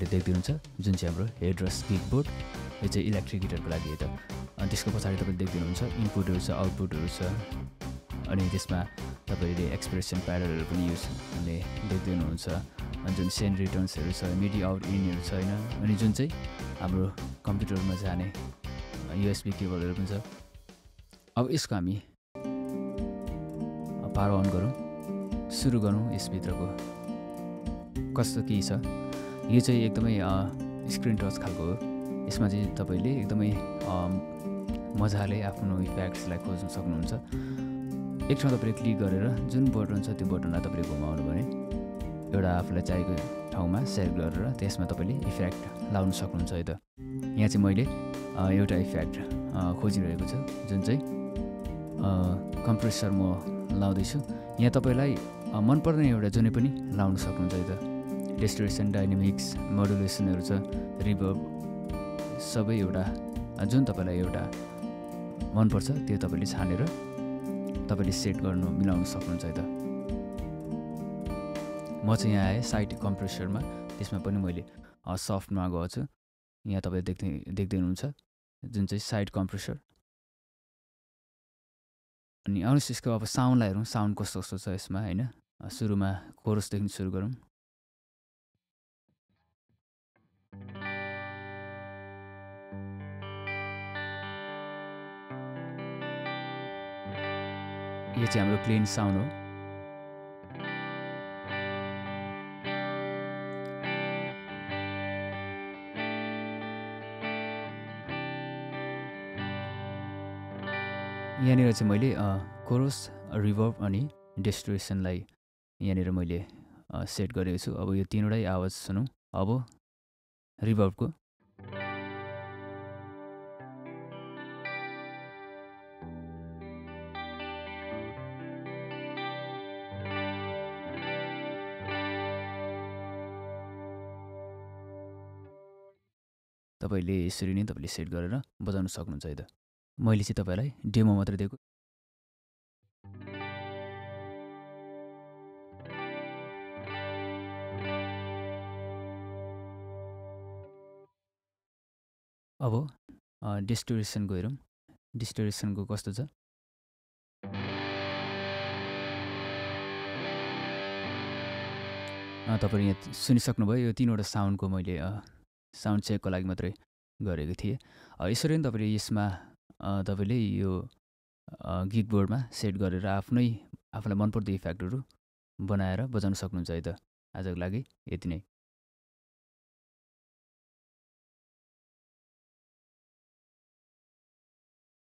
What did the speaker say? तपाईहरुले देख्दै हुनुहुन्छ जुन चाहिँ हाम्रो हेडरेस किकबोर्ड यो चाहिँ इलेक्ट्रिक गिटारको लागि हो त अनि त्यसको पछाडी तपाईले देख्दै हुनुहुन्छ इनपुटहरु छ आउटपुटहरु छ अनि त्यसमा तपाईले एक्सप्रेसन प्याडहरु पनि युज गर्ने देख्दै हुनुहुन्छ अनि जुन सेन्ड रिटर्न्सहरु छ मिडी आउट इनहरु छ हैन अनि जुन चाहिँ हाम्रो कम्प्युटरमा जाने USB केबलहरु पनि छ अब यसको हामी पावर अन गरौँ सुरु गरौँ यस भित्रको कस्तो के छ यो चाहिँ एकदमै स्क्रिन टच खालको हो यसमा चाहिँ तपाईले एकदमै मजाले आफ्नो इफेक्ट्सलाई खोज्न सक्नुहुन्छ एक ठाउँमा तपाईले क्लिक गरेर जुन बटन छ त्यो बटनलाई तपाईले घुमाउनु भने एउटा आफुलाई चाहिएको ठाउँमा सेट गरेर त्यसमा तपाईले इफेक्ट लाउन सक्नुहुन्छ है त यहाँ चाहिँ मैले एउटा इफेक्ट खोजिरहेको छु जुन चाहिँ कम्प्रेसर म लाउँदै छु यहाँ तपाईलाई मन पर्ने एउटा जुनै पनि लाउन सक्नुहुन्छ है त डिस्टर्सन डायनामिक्स मोडुलेसनहरु छ रिभर्ब सबै एउटा जुन तपाईलाई एउटा मन पर्छ त्यो तपाईले छानेर तपाईले सेट गर्न मिलाउन सक्नुहुन्छ है त म चाहिँ यहाँ आए साइड कम्प्रेसरमा त्यसमा पनि मैले सफ्टमा गएको छु यहाँ तपाईले देख्दै हुनुहुन्छ जुन चाहिँ साइड कम्प्रेसर अनि आउनुस् यसको अब साउन्डलाई हेरौँ साउन्ड कस्तो कस्तो छ यसमा हैन सुरुमा कोरस देखिन सुरु गरौँ यो चाहिँ हाम्रो क्लीन साउन्ड हो यहाँनिर चाहिँ मैले कोरस रिभर्ब अनि डिस्टर्सनलाई यहाँनिर मैले सेट गरेको छु अब यो तीनवटै आवाज सुनौं अब रिभर्बको तपाईले यसरी नै तपाईले सेट गरेर बजाउन सक्नुहुन्छ है त मैले चाहिँ तपाईलाई डेमो मात्र दिएको अब डिस्टर्सनको हेरौँ डिस्टर्सनको कस्तो छ तपाईले यहाँ सुनिसक्नुभयो यो तीनवटा साउन्डको मैले साउन्ड चेकको लागि मात्रै गरेको थिए यसरी नै तपाईले यसमा तपाईले यो गिकबोर्डमा सेट गरेर आफूलाई मनपर्दो इफेक्टहरु बनाएर बजाउन सक्नुहुन्छ है त आजको लागि यति नै।